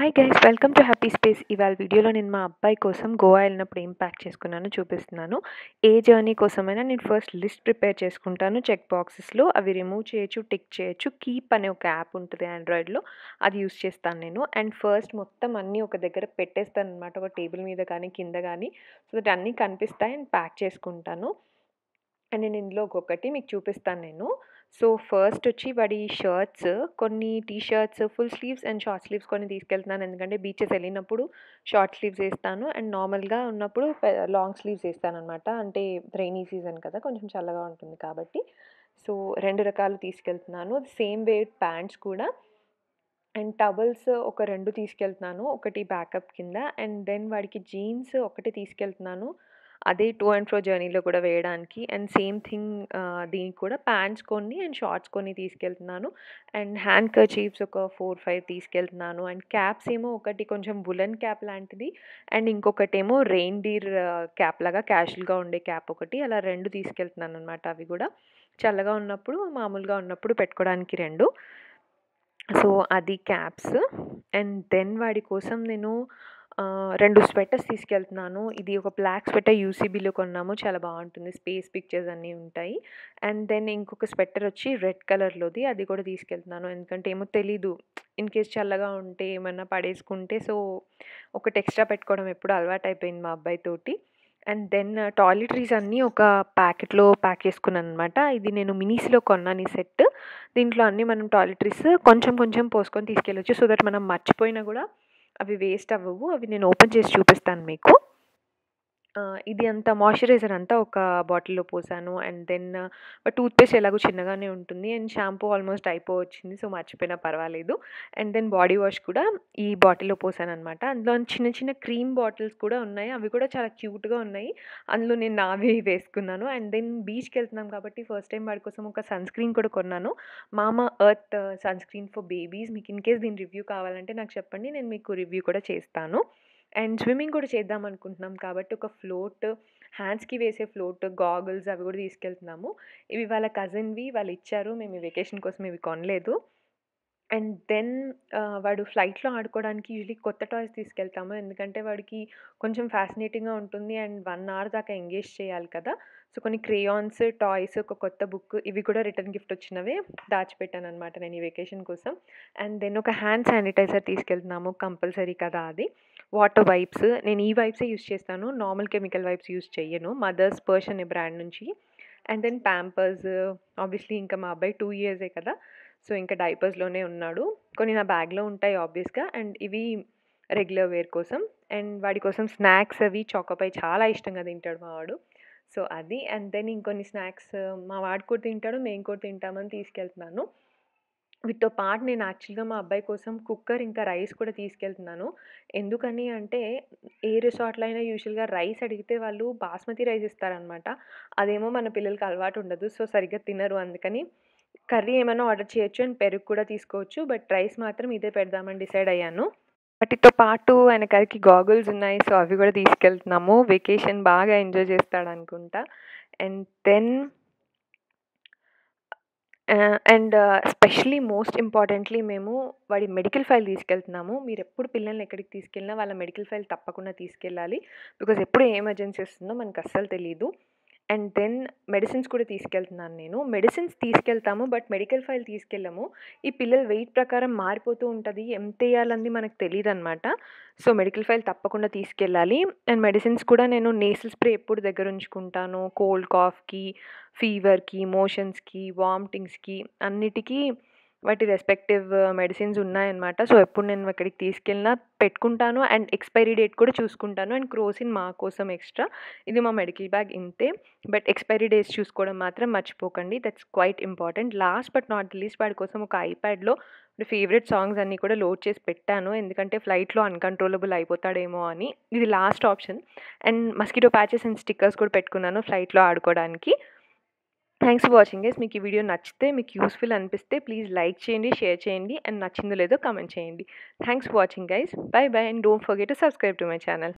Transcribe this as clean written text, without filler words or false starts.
Hi guys, welcome to Happy Space. ఇవాళ వీడియోలో నేను మా అబ్బాయి కోసం గోవా వెళ్ళినప్పుడు ఏం ప్యాక్ చేసుకున్నానో చూపిస్తున్నాను. ఏ జర్నీ కోసమైనా నేను ఫస్ట్ లిస్ట్ ప్రిపేర్ చేసుకుంటాను. చెక్ బాక్సెస్లో అవి రిమూవ్ చేయొచ్చు, టిక్ చేయొచ్చు. కీప్ అనే ఒక యాప్ ఉంటుంది ఆండ్రాయిడ్లో, అది యూస్ చేస్తాను నేను. అండ్ ఫస్ట్ మొత్తం అన్నీ ఒక దగ్గర పెట్టేస్తాను అనమాట, ఒక టేబుల్ మీద కానీ కింద కానీ, సో దట్ అన్నీ కనిపిస్తాయి అండ్ ప్యాక్ చేసుకుంటాను. అండ్ నేను ఇందులో ఒక్కొక్కటి మీకు చూపిస్తాను నేను. సో ఫస్ట్ వచ్చి వాడి షర్ట్స్, కొన్ని T shirts full sleeves and short sleeves కొన్ని తీసుకెళ్తున్నాను. ఎందుకంటే బీచెస్ వెళ్ళినప్పుడు షార్ట్ స్లీవ్స్ వేస్తాను అండ్ నార్మల్గా ఉన్నప్పుడు లాంగ్ స్లీవ్స్ వేస్తాను అనమాట. అంటే రైనీ సీజన్ కదా, కొంచెం చల్లగా ఉంటుంది కాబట్టి. సో 2 రకాలు తీసుకెళ్తున్నాను. సేమ్ వే ప్యాంట్స్ కూడా. అండ్ టవల్స్ ఒక 2 తీసుకెళ్తున్నాను, ఒకటి బ్యాకప్ కింద. అండ్ దెన్ వాడికి జీన్స్ ఒకటి తీసుకెళ్తున్నాను, అదే టూ అండ్ ఫ్రో జర్నీలో కూడా వేయడానికి. అండ్ సేమ్ థింగ్ దీనికి కూడా ప్యాంట్స్ కొన్ని అండ్ షార్ట్స్ కొన్ని తీసుకెళ్తున్నాను. అండ్ హ్యాండ్ కర్చీఫ్స్ ఒక 4-5 తీసుకెళ్తున్నాను. అండ్ క్యాప్స్ ఏమో ఒకటి కొంచెం వులెన్ క్యాప్ లాంటిది, అండ్ ఇంకొకటేమో రెయిన్ డీర్ క్యాప్ లాగా క్యాషువల్గా ఉండే క్యాప్ ఒకటి, అలా 2 తీసుకెళ్తున్నాను అనమాట. అవి కూడా చల్లగా ఉన్నప్పుడు మామూలుగా ఉన్నప్పుడు పెట్టుకోవడానికి 2. సో అది క్యాప్స్. అండ్ దెన్ వాడి కోసం నేను 2 స్వెటర్స్ తీసుకెళ్తున్నాను. ఇది ఒక బ్లాక్ స్వెటర్ యూసీబీలో కొన్నాము, చాలా బాగుంటుంది, స్పేస్ పిక్చర్స్ అన్నీ ఉంటాయి. అండ్ దెన్ ఇంకొక స్వెటర్ వచ్చి రెడ్ కలర్లోది, అది కూడా తీసుకెళ్తున్నాను. ఎందుకంటే ఏమో తెలీదు, ఇన్ కేస్ చల్లగా ఉంటే ఏమన్నా పడేసుకుంటే, సో ఒకటి ఎక్స్ట్రా పెట్టుకోవడం ఎప్పుడు అలవాటు అయిపోయింది మా అబ్బాయితోటి. అండ్ దెన్ టాయిలెటరీస్ అన్నీ ఒక ప్యాకెట్లో ప్యాక్ చేసుకున్నాను అనమాట. ఇది నేను మినీస్లో కొన్నాను ఈ సెట్. దీంట్లో అన్నీ మనం టాయిలెటరీస్ కొంచెం కొంచెం పోసుకొని తీసుకెళ్ళొచ్చు, సో దట్ మనం మర్చిపోయినా కూడా అవి వేస్ట్ అవ్వవు. అవి నేను ఓపెన్ చేసి చూపిస్తాను మీకు. ఇది అంతా మాయిశ్చరైజర్ అంతా ఒక బాటిల్లో పోసాను. అండ్ దెన్ టూత్పేస్ట్ ఎలాగో చిన్నగానే ఉంటుంది. అండ్ షాంపూ ఆల్మోస్ట్ అయిపోవచ్చింది, సో మర్చిపోయినా పర్వాలేదు. అండ్ దెన్ బాడీ వాష్ కూడా ఈ బాటిల్లో పోసాను అనమాట. అందులో చిన్న చిన్న క్రీమ్ బాటిల్స్ కూడా ఉన్నాయి, అవి కూడా చాలా క్యూట్గా ఉన్నాయి. అందులో నేను నావి వేసుకున్నాను. అండ్ దెన్ బీచ్కి వెళ్తున్నాం కాబట్టి ఫస్ట్ టైం వాడి కోసం ఒక సన్ స్క్రీన్ కూడా కొన్నాను, Mamaearth sunscreen for babies. మీకు ఇన్ కేస్ దీని రివ్యూ కావాలంటే నాకు చెప్పండి, నేను మీకు రివ్యూ కూడా చేస్తాను. అండ్ స్విమ్మింగ్ కూడా చేద్దాం అనుకుంటున్నాం కాబట్టి ఒక ఫ్లోట్, హ్యాండ్స్కి వేసే ఫ్లోట్, గాగుల్స్ అవి కూడా తీసుకెళ్తున్నాము. ఇవి వాళ్ళ కజిన్వి, వాళ్ళు ఇచ్చారు, మేము ఈ వెకేషన్ కోసం ఇవి కొనలేదు. అండ్ దెన్ వాడు ఫ్లైట్లో ఆడుకోవడానికి యూజువలీ కొత్త టాయ్స్ తీసుకెళ్తాము, ఎందుకంటే వాడికి కొంచెం ఫ్యాసినేటింగ్గా ఉంటుంది. అండ్ 1 అవర్ దాకా ఎంగేజ్ చేయాలి కదా, సో కొన్ని క్రేయాన్స్, టాయ్స్, ఒక కొత్త బుక్, ఇవి కూడా రిటర్న్ గిఫ్ట్ వచ్చినవే దాచిపెట్టాను అనమాట నేను ఈ వెకేషన్ కోసం. అండ్ దెన్ ఒక హ్యాండ్ శానిటైజర్ తీసుకెళ్తున్నాము, కంపల్సరీ కదా అది. వాటర్ వైప్స్, నేను ఈ వైప్సే యూజ్ చేస్తాను, నార్మల్ కెమికల్ వైప్స్ యూజ్ చేయను, మదర్స్ పర్స్ అనే బ్రాండ్ నుంచి. అండ్ దెన్ ప్యాంపర్స్, ఆబ్వియస్లీ ఇంకా మా అబ్బాయి 2 ఇయర్సే కదా, సో ఇంకా డైపర్స్లోనే ఉన్నాడు. కొన్ని నా బ్యాగ్లో ఉంటాయి ఆబ్వియస్గా. అండ్ ఇవి రెగ్యులర్ వేర్ కోసం. అండ్ వాడి కోసం స్నాక్స్ అవి, చాకోపై చాలా ఇష్టంగా తింటాడు మా వాడు, సో అది. అండ్ దెన్ ఇంకొన్ని స్నాక్స్ మా వాడు కూడా తింటాడు, మేము కూడా తింటామని తీసుకెళ్తున్నాను. వీటితో పాటు నేను యాక్చువల్గా మా అబ్బాయి కోసం కుక్కర్ ఇంకా రైస్ కూడా తీసుకెళ్తున్నాను. ఎందుకని అంటే ఏ రిసార్ట్లో అయినా యూజువల్గా రైస్ అడిగితే వాళ్ళు బాస్మతి రైస్ ఇస్తారనమాట, అదేమో మన పిల్లలకి అలవాటు ఉండదు, సో సరిగ్గా తినరు. అందుకని కర్రీ ఏమైనా ఆర్డర్ చేయొచ్చు అండ్ పెరుగు కూడా తీసుకోవచ్చు, బట్ రైస్ మాత్రం ఇదే పెడదామని డిసైడ్ అయ్యాను. వాటితో పాటు ఆయన కరికి గాగుల్స్ ఉన్నాయి, సో అవి కూడా తీసుకెళ్తున్నాము. వెకేషన్ బాగా ఎంజాయ్ చేస్తాడు అనుకుంటా. And then and specially most importantly మేము వాడి మెడికల్ ఫైల్ తీసుకెళ్తున్నాము. మీరు ఎప్పుడు పిల్లల్ని ఎక్కడికి తీసుకెళ్ళినా వాళ్ళ మెడికల్ ఫైల్ తప్పకుండా తీసుకెళ్ళాలి, బికాజ్ ఎప్పుడు ఏ ఎమర్జెన్సీ వస్తుందో మనకు అస్సలు తెలియదు. అండ్ దెన్ మెడిసిన్స్ కూడా తీసుకెళ్తున్నాను నేను. మెడిసిన్స్ తీసుకెళ్తాము బట్ మెడికల్ ఫైల్ తీసుకెళ్ళము, ఈ పిల్లల వెయిట్ ప్రకారం మారిపోతూ ఉంటుంది, ఎంత వేయాలన్నది మనకు తెలియదు అనమాట. సో మెడికల్ ఫైల్ తప్పకుండా తీసుకెళ్ళాలి. అండ్ మెడిసిన్స్ కూడా నేను నేసల్ స్ప్రే ఎప్పుడు దగ్గర ఉంచుకుంటాను, కోల్డ్ కాఫ్కి, ఫీవర్కి, మోషన్స్కి, వామిటింగ్స్కి అన్నిటికీ వాటి రెస్పెక్టివ్ మెడిసిన్స్ ఉన్నాయన్నమాట. సో ఎప్పుడు నేను అక్కడికి తీసుకెళ్ళినా పెట్టుకుంటాను. అండ్ ఎక్స్పైరీ డేట్ కూడా చూసుకుంటాను. అండ్ క్రోసిన్ మా కోసం ఎక్స్ట్రా, ఇది మా మెడికల్ బ్యాగ్ ఇంతే, బట్ ఎక్స్పైరీ డేట్స్ చూసుకోవడం మాత్రం మర్చిపోకండి, that's quite important. Last but not least, వాడి కోసం ఒక ఐప్యాడ్లో ఫేవరెట్ సాంగ్స్ అన్నీ కూడా లోడ్ చేసి పెట్టాను, ఎందుకంటే ఫ్లైట్లో అన్కంట్రోలబుల్ అయిపోతాడేమో అని, ఇది last option. And mosquito patches and stickers కూడా పెట్టుకున్నాను ఫ్లైట్లో ఆడుకోవడానికి. Thanks for watching guys. మీకు ఈ వీడియో నచ్చితే, మీకు యూస్ఫుల్ అనిపిస్తే ప్లీజ్ లైక్ చేయండి, షేర్ చేయండి, అండ్ నచ్చిందో లేదో కామెంట్ చేయండి. Thanks for watching guys, bye bye, and don't forget to subscribe to my channel.